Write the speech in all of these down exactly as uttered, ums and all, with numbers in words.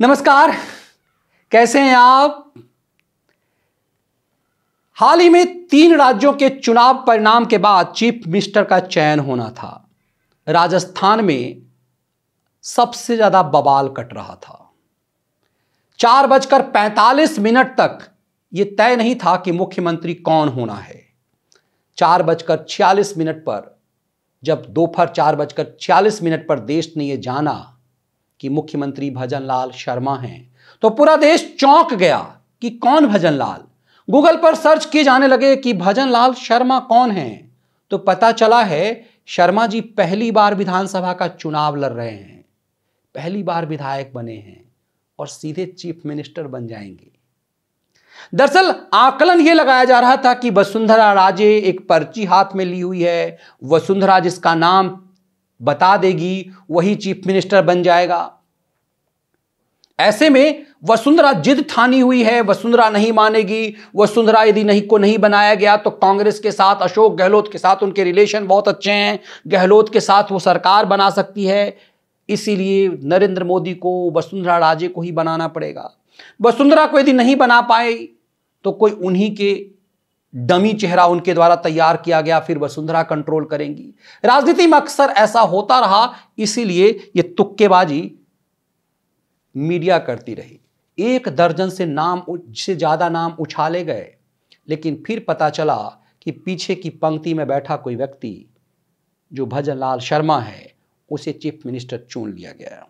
नमस्कार, कैसे हैं आप। हाल ही में तीन राज्यों के चुनाव परिणाम के बाद चीफ मिनिस्टर का चयन होना था। राजस्थान में सबसे ज्यादा बवाल कट रहा था। चार बजकर पैंतालीस मिनट तक यह तय नहीं था कि मुख्यमंत्री कौन होना है। चार बजकर छियालीस मिनट पर जब दोपहर चार बजकर छियालीस मिनट पर देश ने यह जाना कि मुख्यमंत्री भजनलाल शर्मा हैं तो पूरा देश चौंक गया कि कौन भजनलाल। गूगल पर सर्च किए जाने लगे कि भजनलाल शर्मा कौन हैं, तो पता चला है शर्मा जी पहली बार विधानसभा का चुनाव लड़ रहे हैं, पहली बार विधायक बने हैं और सीधे चीफ मिनिस्टर बन जाएंगे। दरअसल आकलन यह लगाया जा रहा था कि वसुंधरा राजे एक पर्ची हाथ में ली हुई है, वसुंधरा जिसका नाम बता देगी वही चीफ मिनिस्टर बन जाएगा। ऐसे में वसुंधरा जिद ठानी हुई है, वसुंधरा नहीं मानेगी। वसुंधरा यदि नहीं को नहीं बनाया गया तो कांग्रेस के साथ, अशोक गहलोत के साथ उनके रिलेशन बहुत अच्छे हैं, गहलोत के साथ वो सरकार बना सकती है, इसीलिए नरेंद्र मोदी को वसुंधरा राजे को ही बनाना पड़ेगा। वसुंधरा को यदि नहीं बना पाए तो कोई उन्हीं के डमी चेहरा उनके द्वारा तैयार किया गया, फिर वसुंधरा कंट्रोल करेंगी। राजनीति में अक्सर ऐसा होता रहा, इसीलिए यह तुक्केबाजी मीडिया करती रही। एक दर्जन से नाम से ज्यादा नाम उछाले गए, लेकिन फिर पता चला कि पीछे की पंक्ति में बैठा कोई व्यक्ति जो भजनलाल शर्मा है उसे चीफ मिनिस्टर चुन लिया गया।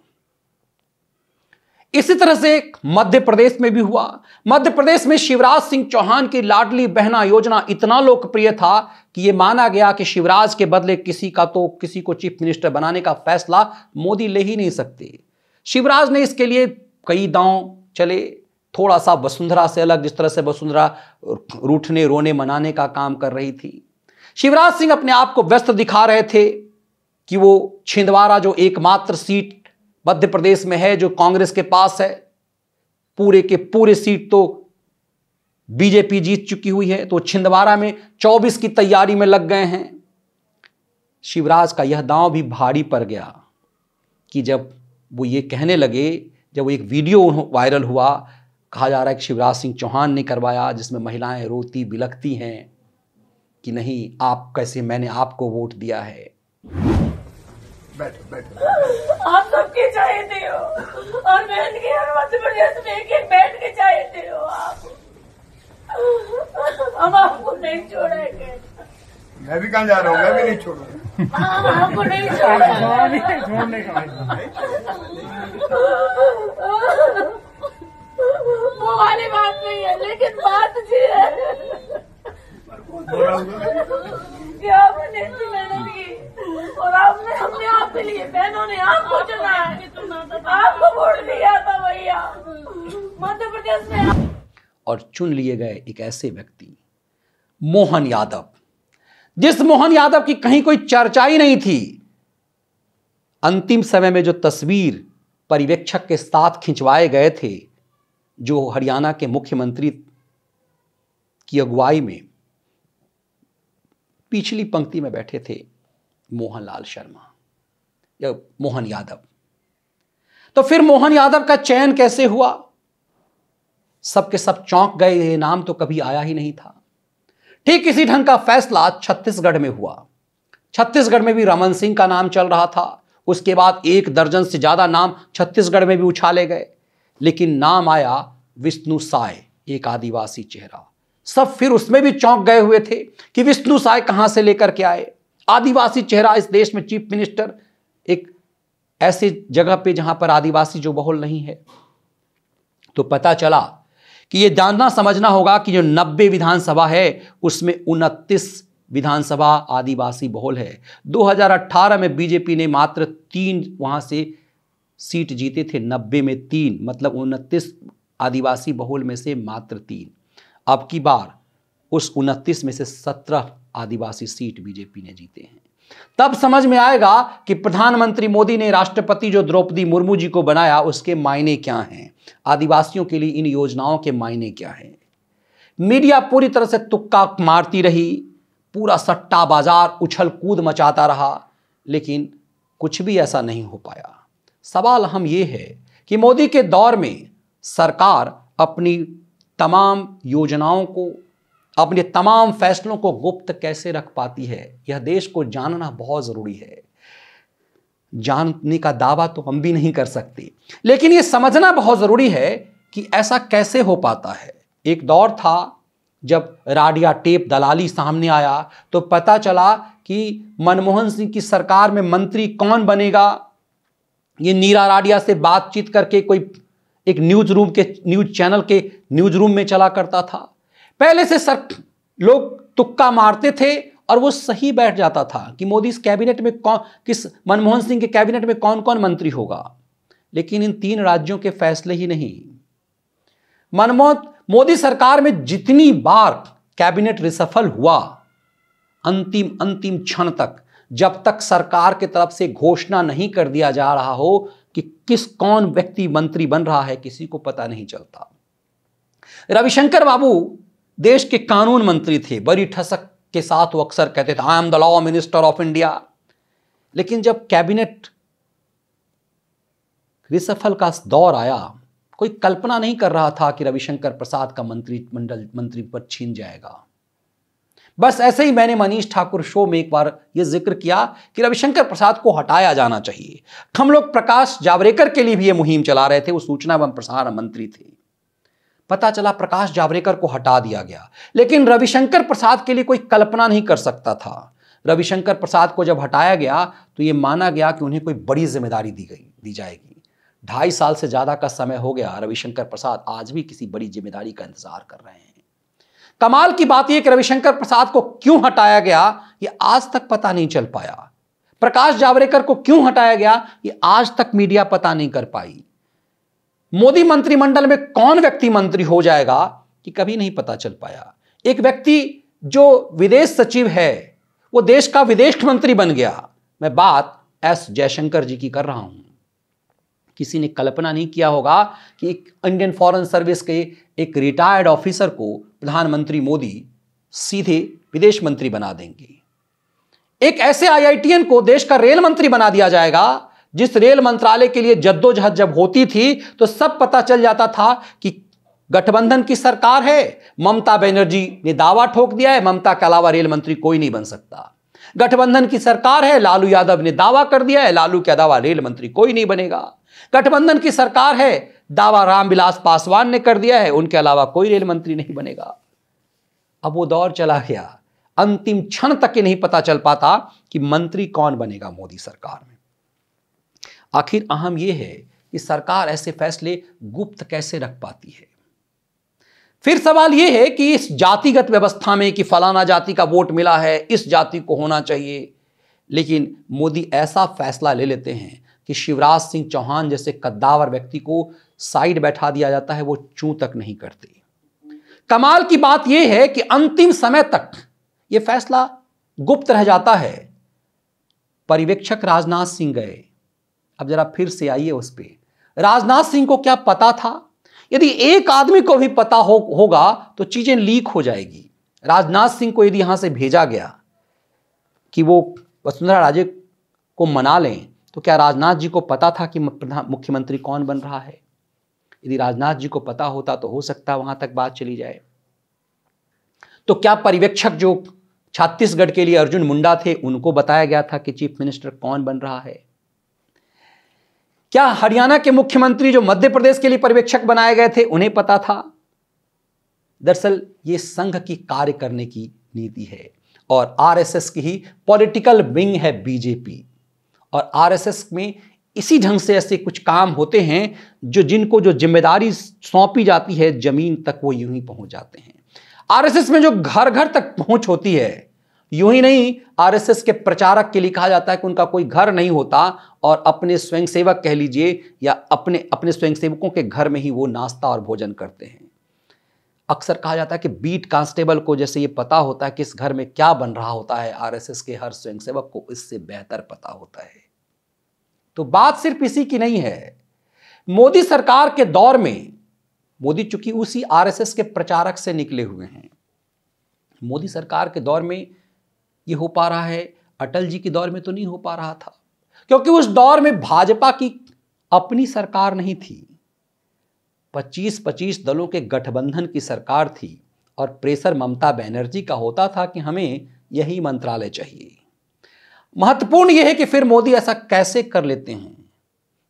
इसी तरह से मध्य प्रदेश में भी हुआ। मध्य प्रदेश में शिवराज सिंह चौहान की लाडली बहना योजना इतना लोकप्रिय था कि यह माना गया कि शिवराज के बदले किसी का तो किसी को चीफ मिनिस्टर बनाने का फैसला मोदी ले ही नहीं सकते। शिवराज ने इसके लिए कई दांव चले, थोड़ा सा वसुंधरा से अलग, जिस तरह से वसुंधरा रूठने रोने मनाने का काम कर रही थी। शिवराज सिंह अपने आप को व्यस्त दिखा रहे थे कि वो छिंदवाड़ा जो एकमात्र सीट मध्य प्रदेश में है जो कांग्रेस के पास है, पूरे के पूरे सीट तो बीजेपी जीत चुकी हुई है, तो छिंदवाड़ा में चौबीस की तैयारी में लग गए हैं। शिवराज का यह दांव भी भारी पड़ गया कि जब वो ये कहने लगे, जब वो एक वीडियो वायरल हुआ, कहा जा रहा है कि शिवराज सिंह चौहान ने करवाया, जिसमें महिलाएं रोती बिलखती हैं कि नहीं आप कैसे, मैंने आपको वोट दिया है। बैठो, बैठो। आप सबके चाहते हो और मध्य प्रदेश में एक एक बैठ के चाहते हो आप, हम आपको नहीं छोड़ेंगे। मैं भी कहाँ जा रहा हूँ, मैं भी नहीं छोड़ूंगा। हाँ, आपको नहीं छोड़ेंगे, वो वाली बात नहीं है, लेकिन बात ये है कि आपने इतनी मेहनत की और आपने हमने आपके लिए, बहनों ने आपको चुना है, आपको वोट दिया था भैया मध्य प्रदेश में। और चुन लिए गए एक ऐसे व्यक्ति मोहन यादव, जिस मोहन यादव की कहीं कोई चर्चा ही नहीं थी। अंतिम समय में जो तस्वीर पर्यवेक्षक के साथ खिंचवाए गए थे, जो हरियाणा के मुख्यमंत्री की अगुवाई में पिछली पंक्ति में बैठे थे मोहनलाल शर्मा या मोहन यादव। तो फिर मोहन यादव का चयन कैसे हुआ? सबके सब चौंक गए, ये नाम तो कभी आया ही नहीं था। ठीक इसी ढंग का फैसला छत्तीसगढ़ में हुआ। छत्तीसगढ़ में भी रमन सिंह का नाम चल रहा था, उसके बाद एक दर्जन से ज्यादा नाम छत्तीसगढ़ में भी उछाले गए, लेकिन नाम आया विष्णु साय, एक आदिवासी चेहरा। सब फिर उसमें भी चौंक गए हुए थे कि विष्णु साय कहां से लेकर के आए, आदिवासी चेहरा इस देश में चीफ मिनिस्टर, एक ऐसी जगह पे जहां पर आदिवासी जो बहुल नहीं है। तो पता चला कि यह जानना समझना होगा कि जो नब्बे विधानसभा है उसमें उनतीस विधानसभा आदिवासी बहुल है। दो हज़ार अठारह में बीजेपी ने मात्र तीन वहां से सीट जीते थे, नब्बे में तीन, मतलब उनतीस आदिवासी बहुल में से मात्र तीन। अब की बार उस उनतीस में से सत्रह आदिवासी सीट बीजेपी ने जीते हैं। तब समझ में आएगा कि प्रधानमंत्री मोदी ने राष्ट्रपति जो द्रौपदी मुर्मू जी को बनाया उसके मायने क्या हैं, आदिवासियों के लिए इन योजनाओं के मायने क्या हैं। मीडिया पूरी तरह से तुक्का मारती रही, पूरा सट्टा बाजार उछल कूद मचाता रहा, लेकिन कुछ भी ऐसा नहीं हो पाया। सवाल हम ये है कि मोदी के दौर में सरकार अपनी तमाम योजनाओं को, अपने तमाम फैसलों को गुप्त कैसे रख पाती है। यह देश को जानना बहुत ज़रूरी है। जानने का दावा तो हम भी नहीं कर सकते, लेकिन ये समझना बहुत ज़रूरी है कि ऐसा कैसे हो पाता है। एक दौर था जब राडिया टेप दलाली सामने आया तो पता चला कि मनमोहन सिंह की सरकार में मंत्री कौन बनेगा। ये नीरा राडिया से बातचीत करके कोई एक न्यूज रूम के न्यूज चैनल के न्यूज रूम में चला करता था। पहले से सर लोग तुक्का मारते थे और वो सही बैठ जाता था कि मोदी इस कैबिनेट में कौन, किस मनमोहन सिंह के कैबिनेट में कौन कौन मंत्री होगा। लेकिन इन तीन राज्यों के फैसले ही नहीं। मनमोहन मोदी सरकार में जितनी बार कैबिनेट रिसफल हुआ, अंतिम अंतिम क्षण तक, जब तक सरकार की तरफ से घोषणा नहीं कर दिया जा रहा हो कि किस कौन व्यक्ति मंत्री बन रहा है, किसी को पता नहीं चलता। रविशंकर बाबू देश के कानून मंत्री थे। बड़ी ठसक के साथ वो अक्सर कहते थे I am the law minister of India. लेकिन जब कैबिनेट रिसफल का दौर आया, कोई कल्पना नहीं कर रहा था कि रविशंकर प्रसाद का मंत्री मंडल मंत्री पद छीन जाएगा। बस ऐसे ही मैंने मनीष ठाकुर शो में एक बार यह जिक्र किया कि रविशंकर प्रसाद को हटाया जाना चाहिए। हम लोग प्रकाश जावड़ेकर के लिए भी ये मुहिम चला रहे थे, वो सूचना एवं प्रसारण मंत्री थे। पता चला प्रकाश जावड़ेकर को हटा दिया गया, लेकिन रविशंकर प्रसाद के लिए कोई कल्पना नहीं कर सकता था। रविशंकर प्रसाद को जब हटाया गया तो ये माना गया कि उन्हें कोई बड़ी जिम्मेदारी दी गई दी जाएगी। ढाई साल से ज़्यादा का समय हो गया, रविशंकर प्रसाद आज भी किसी बड़ी जिम्मेदारी का इंतजार कर रहे हैं। कमाल की बात यह कि रविशंकर प्रसाद को क्यों हटाया गया ये आज तक पता नहीं चल पाया। प्रकाश जावड़ेकर को क्यों हटाया गया ये आज तक मीडिया पता नहीं कर पाई। मोदी मंत्रिमंडल में कौन व्यक्ति मंत्री हो जाएगा कि कभी नहीं पता चल पाया। एक व्यक्ति जो विदेश सचिव है वो देश का विदेश मंत्री बन गया। मैं बात एस जयशंकर जी की कर रहा हूं। किसी ने कल्पना नहीं किया होगा कि एक इंडियन फॉरेन सर्विस के एक रिटायर्ड ऑफिसर को प्रधानमंत्री मोदी सीधे विदेश मंत्री बना देंगे। एक ऐसे आईआईटीएन को देश का रेल मंत्री बना दिया जाएगा। जिस रेल मंत्रालय के लिए जद्दोजहद जब होती थी तो सब पता चल जाता था कि गठबंधन की सरकार है, ममता बनर्जी ने दावा ठोक दिया है ममता के अलावा रेल मंत्री कोई नहीं बन सकता। गठबंधन की सरकार है, लालू यादव ने दावा कर दिया है लालू के अलावा रेल मंत्री कोई नहीं बनेगा। गठबंधन की सरकार है, दावा रामविलास पासवान ने कर दिया है उनके अलावा कोई रेल मंत्री नहीं बनेगा। अब वो दौर चला गया। अंतिम क्षण तक ये नहीं पता चल पाता कि मंत्री कौन बनेगा मोदी सरकार में। आखिर अहम यह है कि सरकार ऐसे फैसले गुप्त कैसे रख पाती है। फिर सवाल यह है कि इस जातिगत व्यवस्था में कि फलाना जाति का वोट मिला है, इस जाति को होना चाहिए, लेकिन मोदी ऐसा फैसला ले लेते हैं कि शिवराज सिंह चौहान जैसे कद्दावर व्यक्ति को साइड बैठा दिया जाता है, वो चूं तक नहीं करते। कमाल की बात यह है कि अंतिम समय तक यह फैसला गुप्त रह जाता है। पर्यवेक्षक राजनाथ सिंह गए। अब जरा फिर से आइए उस पर। राजनाथ सिंह को क्या पता था? यदि एक आदमी को भी पता हो होगा तो चीजें लीक हो जाएगी। राजनाथ सिंह को यदि यहां से भेजा गया कि वो वसुंधरा राजे को मना लें, तो क्या राजनाथ जी को पता था कि मुख्यमंत्री कौन बन रहा है? यदि राजनाथ जी को पता होता तो हो सकता वहां तक बात चली जाए। तो क्या पर्यवेक्षक जो छत्तीसगढ़ के लिए अर्जुन मुंडा थे उनको बताया गया था कि चीफ मिनिस्टर कौन बन रहा है? क्या हरियाणा के मुख्यमंत्री जो मध्य प्रदेश के लिए पर्यवेक्षक बनाए गए थे उन्हें पता था? दरअसल ये संघ की कार्य करने की नीति है और आरएसएस की ही पॉलिटिकल विंग है बीजेपी। और आरएसएस में इसी ढंग से ऐसे कुछ काम होते हैं जो जिनको जो जिम्मेदारी सौंपी जाती है जमीन तक वो यूं ही पहुंच जाते हैं। आरएसएस में जो घर घर तक पहुंच होती है, यूं ही नहीं आरएसएस के प्रचारक के लिए कहा जाता है कि उनका कोई घर नहीं होता और अपने स्वयंसेवक कह लीजिए या अपने अपने स्वयंसेवकों के घर में ही वो नाश्ता और भोजन करते हैं। अक्सर कहा जाता है कि बीट कांस्टेबल को जैसे ये पता होता है कि इस घर में क्या बन रहा होता है, आरएसएस के हर स्वयंसेवक को इससे बेहतर पता होता है। तो बात सिर्फ इसी की नहीं है। मोदी सरकार के दौर में मोदी चूंकि उसी आरएसएस के प्रचारक से निकले हुए हैं, मोदी सरकार के दौर में ये हो पा रहा है, अटल जी के दौर में तो नहीं हो पा रहा था। क्योंकि उस दौर में भाजपा की अपनी सरकार नहीं थी, पच्चीस पच्चीस दलों के गठबंधन की सरकार थी और प्रेशर ममता बनर्जी का होता था कि हमें यही मंत्रालय चाहिए। महत्वपूर्ण यह है कि फिर मोदी ऐसा कैसे कर लेते हैं,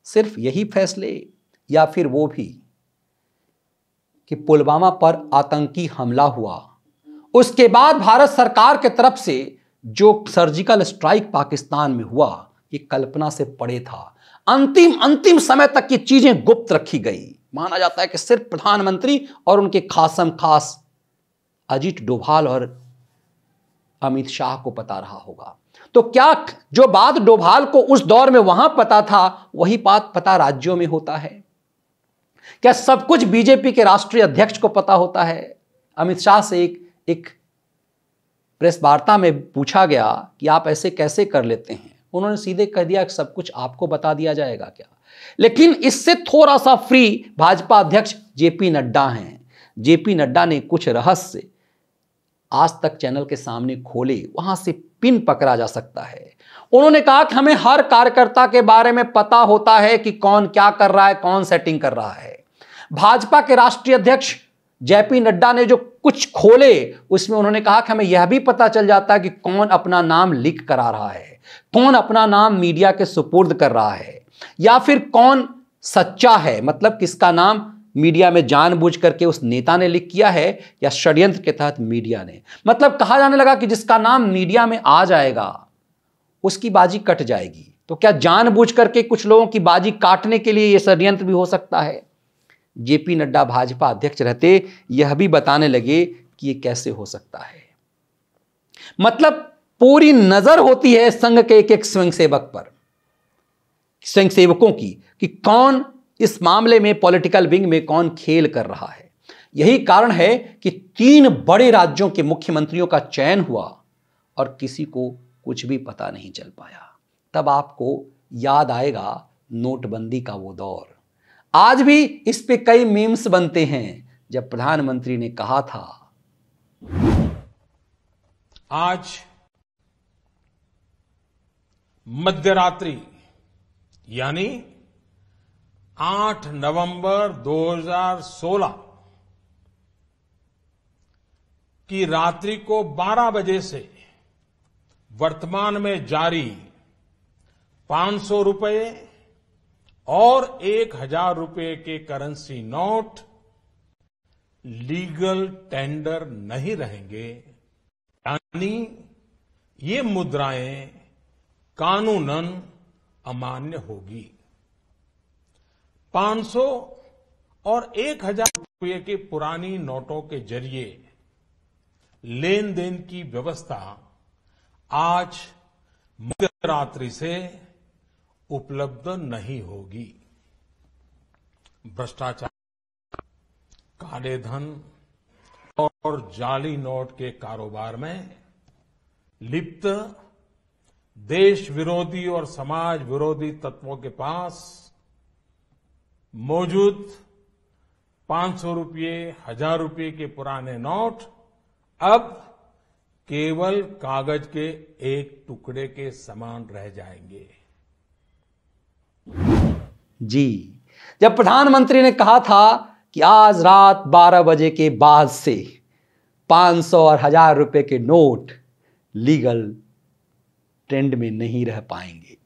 सिर्फ यही फैसले या फिर वो भी कि पुलवामा पर आतंकी हमला हुआ, उसके बाद भारत सरकार के तरफ से जो सर्जिकल स्ट्राइक पाकिस्तान में हुआ, ये कल्पना से परे था। अंतिम अंतिम समय तक ये चीजें गुप्त रखी गई। माना जाता है कि सिर्फ प्रधानमंत्री और उनके खासम खास अजीत डोभाल और अमित शाह को पता रहा होगा। तो क्या जो बात डोभाल को उस दौर में वहां पता था वही बात पता राज्यों में होता है? क्या सब कुछ बीजेपी के राष्ट्रीय अध्यक्ष को पता होता है? अमित शाह से एक एक प्रेस वार्ता में पूछा गया कि आप ऐसे कैसे कर लेते हैं, उन्होंने सीधे कह दिया कि सब कुछ आपको बता दिया जाएगा क्या। लेकिन इससे थोड़ा सा फ्री भाजपा अध्यक्ष जे पी नड्डा हैं। जे पी नड्डा ने कुछ रहस्य आज तक चैनल के सामने खोले, वहां से पिन पकड़ा जा सकता है। उन्होंने कहा कि हमें हर कार्यकर्ता के बारे में पता होता है कि कौन क्या कर रहा है, कौन सेटिंग कर रहा है। भाजपा के राष्ट्रीय अध्यक्ष जे पी नड्डा ने जो कुछ खोले उसमें उन्होंने कहा कि हमें यह भी पता चल जाता है कि कौन अपना नाम लीक करा रहा है, कौन अपना नाम मीडिया के सुपुर्द कर रहा है, या फिर कौन सच्चा है, मतलब किसका नाम मीडिया में जानबूझ करके उस नेता ने लीक किया है या षड्यंत्र के तहत मीडिया ने। मतलब कहा जाने लगा कि जिसका नाम मीडिया में आ जाएगा उसकी बाजी कट जाएगी। तो क्या जानबूझ करके कुछ लोगों की बाजी काटने के लिए यह षड्यंत्र भी हो सकता है? जेपी नड्डा भाजपा अध्यक्ष रहते यह भी बताने लगे कि यह कैसे हो सकता है। मतलब पूरी नजर होती है संघ के एक एक स्वयंसेवक पर, स्वयंसेवकों की, कि कौन इस मामले में पॉलिटिकल विंग में कौन खेल कर रहा है। यही कारण है कि तीन बड़े राज्यों के मुख्यमंत्रियों का चयन हुआ और किसी को कुछ भी पता नहीं चल पाया। तब आपको याद आएगा नोटबंदी का वो दौर। आज भी इस पे कई मीम्स बनते हैं जब प्रधानमंत्री ने कहा था, आज मध्यरात्रि यानी आठ नवंबर दो हज़ार सोलह की रात्रि को बारह बजे से वर्तमान में जारी पाँच सौ रुपये और एक हजार रुपये के करेंसी नोट लीगल टेंडर नहीं रहेंगे, यानी ये मुद्राएं कानूनन अमान्य होगी। पाँच सौ और एक हजार रुपये के पुरानी नोटों के जरिए लेन देन की व्यवस्था आज मध्यरात्रि से उपलब्ध नहीं होगी। भ्रष्टाचार, काले धन और जाली नोट के कारोबार में लिप्त देश विरोधी और समाज विरोधी तत्वों के पास मौजूद पाँच सौ रुपये, हजार रुपये के पुराने नोट अब केवल कागज के एक टुकड़े के समान रह जाएंगे। जी, जब प्रधानमंत्री ने कहा था कि आज रात बारह बजे के बाद से पाँच सौ और हजार रुपए के नोट लीगल ट्रेंड में नहीं रह पाएंगे,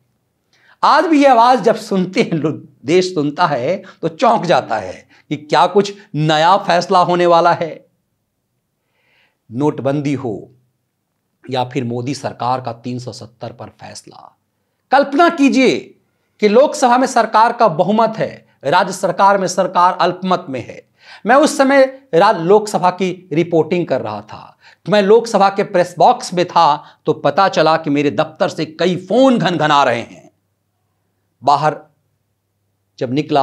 आज भी यह आवाज जब सुनते हैं, देश सुनता है तो चौंक जाता है कि क्या कुछ नया फैसला होने वाला है। नोटबंदी हो या फिर मोदी सरकार का तीन सौ सत्तर पर फैसला, कल्पना कीजिए कि लोकसभा में सरकार का बहुमत है, राज्य सरकार में सरकार अल्पमत में है। मैं उस समय राज्य लोकसभा की रिपोर्टिंग कर रहा था, मैं लोकसभा के प्रेस बॉक्स में था तो पता चला कि मेरे दफ्तर से कई फोन घनघना रहे हैं। बाहर जब निकला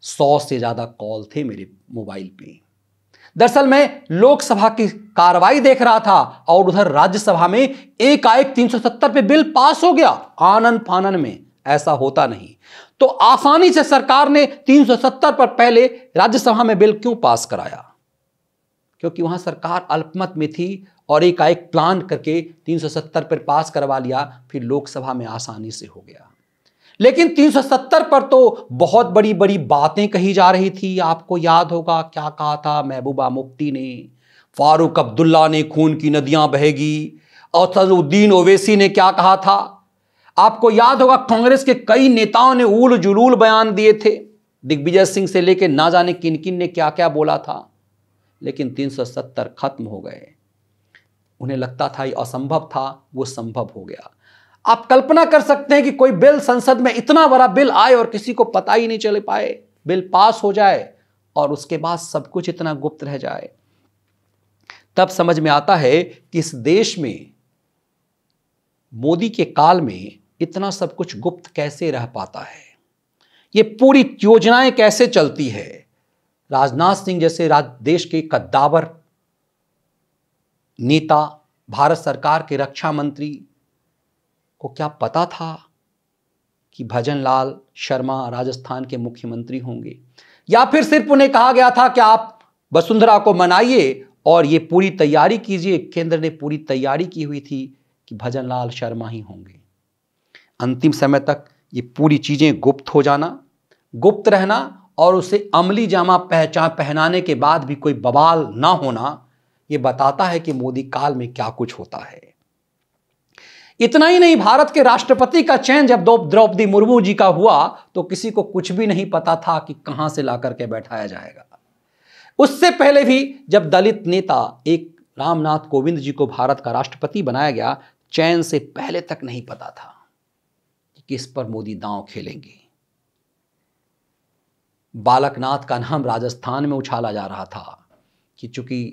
सौ से ज्यादा कॉल थे मेरे मोबाइल पे। दरअसल मैं लोकसभा की कार्रवाई देख रहा था और उधर राज्यसभा में एकाएक तीन सौ सत्तर पे बिल पास हो गया। आनंद फानन में ऐसा होता नहीं। तो आसानी से सरकार ने तीन सौ सत्तर पर पहले राज्यसभा में बिल क्यों पास कराया? क्योंकि वहां सरकार अल्पमत में थी और एकाएक प्लान करके तीन सौ सत्तर पर पास करवा लिया, फिर लोकसभा में आसानी से हो गया। लेकिन तीन सौ सत्तर पर तो बहुत बड़ी बड़ी बातें कही जा रही थी। आपको याद होगा क्या कहा था महबूबा मुफ्ती ने, फारूक अब्दुल्ला ने खून की नदियां बहेगी, और असदुद्दीन ओवैसी ने क्या कहा था। आपको याद होगा कांग्रेस के कई नेताओं ने उल जुलूल बयान दिए थे, दिग्विजय सिंह से लेकर ना जाने किन किन ने क्या क्या बोला था। लेकिन तीन सौ सत्तर खत्म हो गए। उन्हें लगता था ये असंभव था, वो संभव हो गया। आप कल्पना कर सकते हैं कि कोई बिल संसद में इतना बड़ा बिल आए और किसी को पता ही नहीं चल पाए, बिल पास हो जाए और उसके बाद सब कुछ इतना गुप्त रह जाए। तब समझ में आता है कि इस देश में मोदी के काल में इतना सब कुछ गुप्त कैसे रह पाता है, ये पूरी योजनाएं कैसे चलती है। राजनाथ सिंह जैसे राज देश के कद्दावर नेता, भारत सरकार के रक्षा मंत्री को क्या पता था कि भजनलाल शर्मा राजस्थान के मुख्यमंत्री होंगे, या फिर सिर्फ उन्हें कहा गया था कि आप वसुंधरा को मनाइए और ये पूरी तैयारी कीजिए। केंद्र ने पूरी तैयारी की हुई थी कि भजनलाल शर्मा ही होंगे। अंतिम समय तक ये पूरी चीज़ें गुप्त हो जाना, गुप्त रहना और उसे अमली जामा पहचान पहनाने के बाद भी कोई बवाल ना होना, ये बताता है कि मोदी काल में क्या कुछ होता है। इतना ही नहीं, भारत के राष्ट्रपति का चयन जब द्रौपदी मुर्मू जी का हुआ तो किसी को कुछ भी नहीं पता था कि कहां से ला करके बैठाया जाएगा। उससे पहले भी जब दलित नेता एक रामनाथ कोविंद जी को भारत का राष्ट्रपति बनाया गया, चयन से पहले तक नहीं पता था कि किस पर मोदी दांव खेलेंगे। बालकनाथ का नाम राजस्थान में उछाला जा रहा था कि चूंकि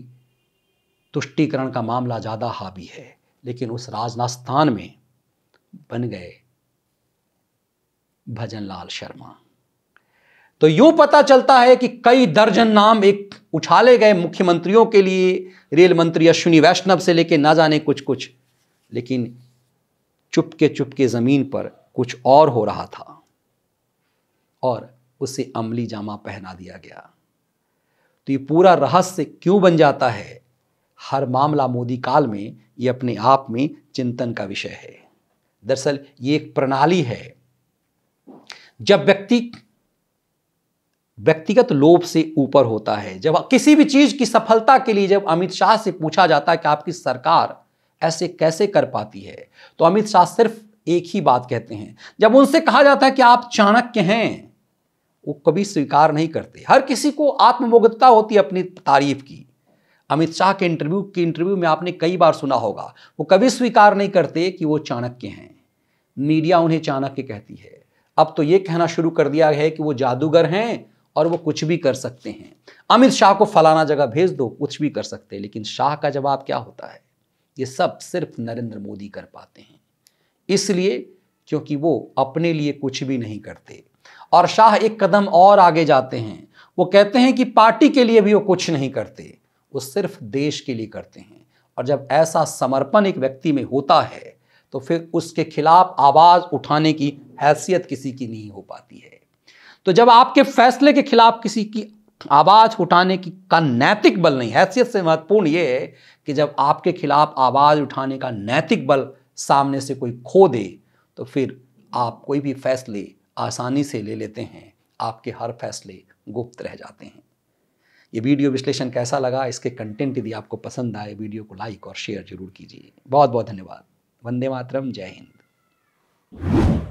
तुष्टीकरण का मामला ज़्यादा हावी है, लेकिन उस राजस्थान में बन गए भजनलाल शर्मा। तो यूं पता चलता है कि कई दर्जन नाम एक उछाले गए मुख्यमंत्रियों के लिए, रेल मंत्री अश्विनी वैष्णव से लेकर ना जाने कुछ कुछ, लेकिन चुपके चुपके ज़मीन पर कुछ और हो रहा था और उसे अमली जामा पहना दिया गया। तो ये पूरा रहस्य क्यों बन जाता है, हर मामला मोदी काल में ये अपने आप में चिंतन का विषय है। दरअसल ये एक प्रणाली है। जब व्यक्ति व्यक्तिगत लोभ से ऊपर होता है, जब किसी भी चीज़ की सफलता के लिए जब अमित शाह से पूछा जाता है कि आपकी सरकार ऐसे कैसे कर पाती है, तो अमित शाह सिर्फ एक ही बात कहते हैं। जब उनसे कहा जाता है कि आप चाणक्य हैं, वो कभी स्वीकार नहीं करते। हर किसी को आत्मबोधता होती है अपनी तारीफ की। अमित शाह के इंटरव्यू के इंटरव्यू में आपने कई बार सुना होगा, वो कभी स्वीकार नहीं करते कि वो चाणक्य हैं। मीडिया उन्हें चाणक्य कहती है। अब तो ये कहना शुरू कर दिया है कि वो जादूगर हैं और वो कुछ भी कर सकते हैं। अमित शाह को फलाना जगह भेज दो, कुछ भी कर सकते हैं। लेकिन शाह का जवाब क्या होता है, ये सब सिर्फ नरेंद्र मोदी कर पाते हैं। इसलिए क्योंकि वो अपने लिए कुछ भी नहीं करते। और शाह एक कदम और आगे जाते हैं, वो कहते हैं कि पार्टी के लिए भी वो कुछ नहीं करते, वो सिर्फ देश के लिए करते हैं। और जब ऐसा समर्पण एक व्यक्ति में होता है तो फिर उसके खिलाफ आवाज़ उठाने की हैसियत किसी की नहीं हो पाती है। तो जब आपके फैसले के खिलाफ किसी की आवाज़ उठाने की का नैतिक बल नहीं, हैसियत से महत्वपूर्ण ये है कि जब आपके खिलाफ आवाज़ उठाने का नैतिक बल सामने से कोई खो दे तो फिर आप कोई भी फैसले आसानी से ले लेते हैं, आपके हर फैसले गुप्त रह जाते हैं। ये वीडियो विश्लेषण कैसा लगा, इसके कंटेंट यदि आपको पसंद आए वीडियो को लाइक और शेयर जरूर कीजिए। बहुत बहुत धन्यवाद। वंदे मातरम। जय हिंद।